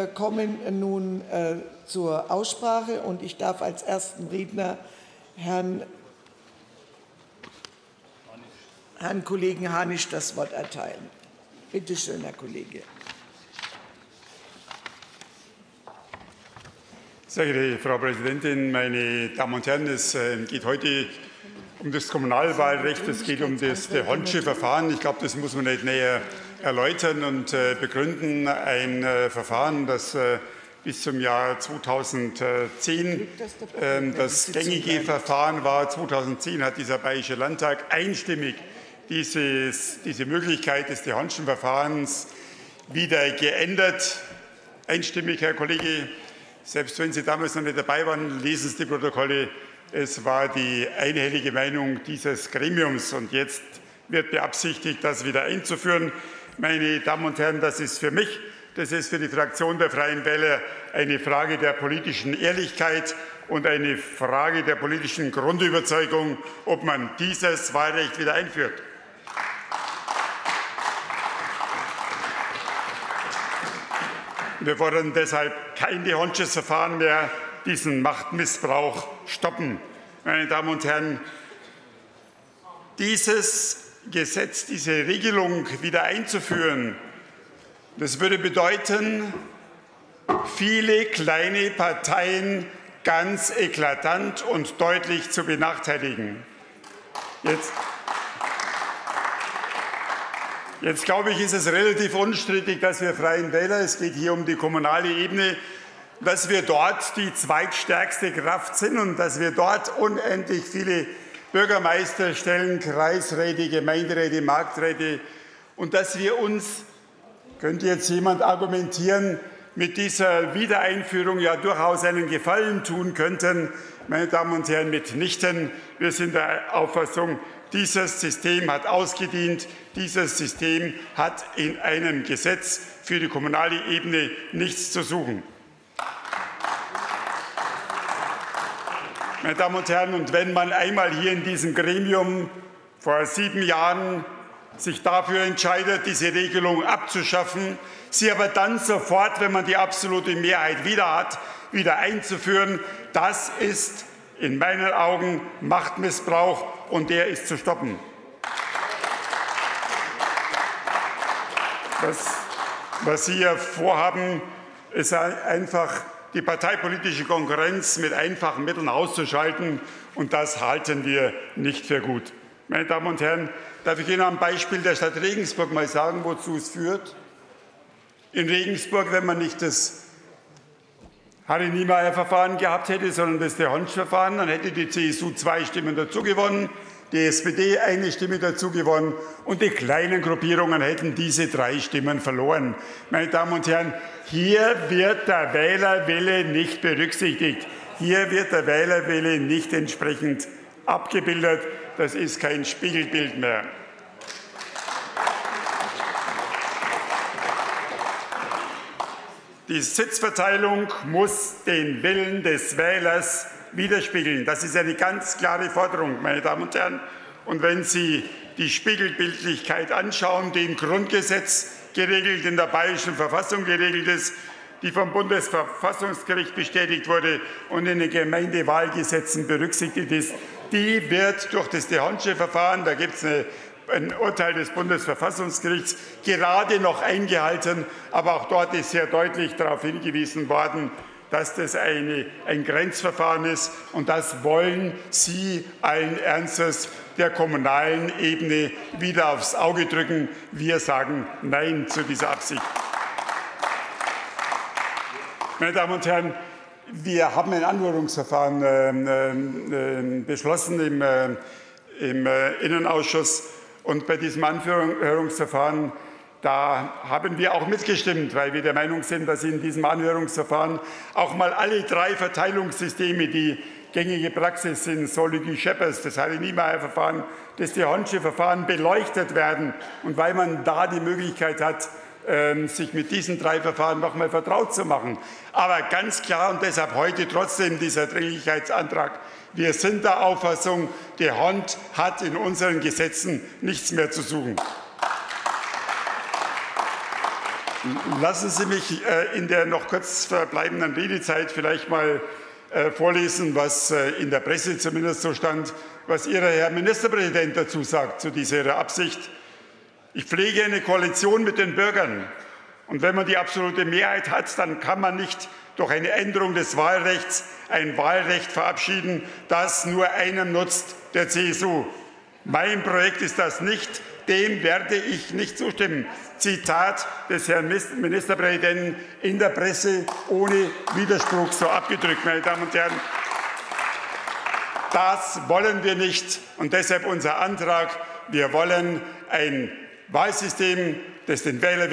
Wir kommen nun zur Aussprache und ich darf als ersten Redner Herrn Kollegen Hanisch das Wort erteilen. Bitte schön, Herr Kollege. Sehr geehrte Frau Präsidentin, meine Damen und Herren! Es geht heute um das Kommunalwahlrecht, es geht um das D'Hondt-Verfahren. Ich glaube, das muss man nicht näher erläutern und begründen. Ein Verfahren, das bis zum Jahr 2010 das gängige Verfahren war. 2010 hat dieser Bayerische Landtag einstimmig diese Möglichkeit des D'Hondt-Verfahrens wieder geändert. Einstimmig, Herr Kollege. Selbst wenn Sie damals noch nicht dabei waren, lesen Sie die Protokolle. Es war die einhellige Meinung dieses Gremiums. Und jetzt wird beabsichtigt, das wieder einzuführen. Meine Damen und Herren, das ist für mich, das ist für die Fraktion der Freien Wähler eine Frage der politischen Ehrlichkeit und eine Frage der politischen Grundüberzeugung, ob man dieses Wahlrecht wieder einführt. Wir wollen deshalb kein D'Hondt-Verfahren mehr, diesen Machtmissbrauch stoppen. Meine Damen und Herren, dieses Gesetz, diese Regelung wieder einzuführen, das würde bedeuten, viele kleine Parteien ganz eklatant und deutlich zu benachteiligen. Jetzt glaube ich, ist es relativ unstrittig, dass wir Freien Wähler, es geht hier um die kommunale Ebene, dass wir dort die zweitstärkste Kraft sind und dass wir dort unendlich viele Bürgermeister stellen, Kreisräte, Gemeinderäte, Markträte und dass wir uns, könnte jetzt jemand argumentieren, mit dieser Wiedereinführung ja durchaus einen Gefallen tun könnten. Meine Damen und Herren, mitnichten. Wir sind der Auffassung, dieses System hat ausgedient. Dieses System hat in einem Gesetz für die kommunale Ebene nichts zu suchen. Meine Damen und Herren, und wenn man einmal hier in diesem Gremium vor 7 Jahren sich dafür entscheidet, diese Regelung abzuschaffen, sie aber dann sofort, wenn man die absolute Mehrheit wieder hat, wieder einzuführen, das ist in meinen Augen Machtmissbrauch und der ist zu stoppen. Was Sie hier vorhaben, ist einfach die parteipolitische Konkurrenz mit einfachen Mitteln auszuschalten und das halten wir nicht für gut. Meine Damen und Herren, darf ich Ihnen am Beispiel der Stadt Regensburg mal sagen, wozu es führt? In Regensburg, wenn man nicht das Harry-Niemeyer-Verfahren gehabt hätte, sondern das D'Hondt-Verfahren, dann hätte die CSU 2 Stimmen dazu gewonnen, die SPD 1 Stimme dazu gewonnen und die kleinen Gruppierungen hätten diese 3 Stimmen verloren. Meine Damen und Herren, hier wird der Wählerwille nicht berücksichtigt. Hier wird der Wählerwille nicht entsprechend abgebildet. Das ist kein Spiegelbild mehr. Die Sitzverteilung muss den Willen des Wählers widerspiegeln. Das ist eine ganz klare Forderung, meine Damen und Herren. Und wenn Sie die Spiegelbildlichkeit anschauen, die im Grundgesetz geregelt, in der Bayerischen Verfassung geregelt ist, die vom Bundesverfassungsgericht bestätigt wurde und in den Gemeindewahlgesetzen berücksichtigt ist, die wird durch das D'Hondt-Verfahren, da gibt es ein Urteil des Bundesverfassungsgerichts, gerade noch eingehalten. Aber auch dort ist sehr deutlich darauf hingewiesen worden, dass das ein Grenzverfahren ist. Und das wollen Sie allen Ernstes der kommunalen Ebene wieder aufs Auge drücken. Wir sagen Nein zu dieser Absicht. Meine Damen und Herren, wir haben ein Anhörungsverfahren beschlossen im Innenausschuss. Und bei diesem Anhörungsverfahren, da haben wir auch mitgestimmt, weil wir der Meinung sind, dass in diesem Anhörungsverfahren auch mal alle 3 Verteilungssysteme, die gängige Praxis sind, Sainte-Laguë-Verfahren, das Hare-Niemeyer-Verfahren, das D'Hondt-Verfahren, beleuchtet werden. Und weil man da die Möglichkeit hat, sich mit diesen 3 Verfahren noch mal vertraut zu machen. Aber ganz klar, und deshalb heute trotzdem dieser Dringlichkeitsantrag, wir sind der Auffassung, D'Hondt hat in unseren Gesetzen nichts mehr zu suchen. Lassen Sie mich in der noch kurz verbleibenden Redezeit vielleicht mal vorlesen, was in der Presse zumindest so stand, was Ihr Herr Ministerpräsident dazu sagt, zu dieser Absicht. Ich pflege eine Koalition mit den Bürgern. Und wenn man die absolute Mehrheit hat, dann kann man nicht durch eine Änderung des Wahlrechts ein Wahlrecht verabschieden, das nur einem nutzt, der CSU. Mein Projekt ist das nicht. Dem werde ich nicht zustimmen. Zitat des Herrn Ministerpräsidenten in der Presse ohne Widerspruch so abgedrückt, meine Damen und Herren. Das wollen wir nicht und deshalb unser Antrag. Wir wollen ein Wahlsystem, das den Wähler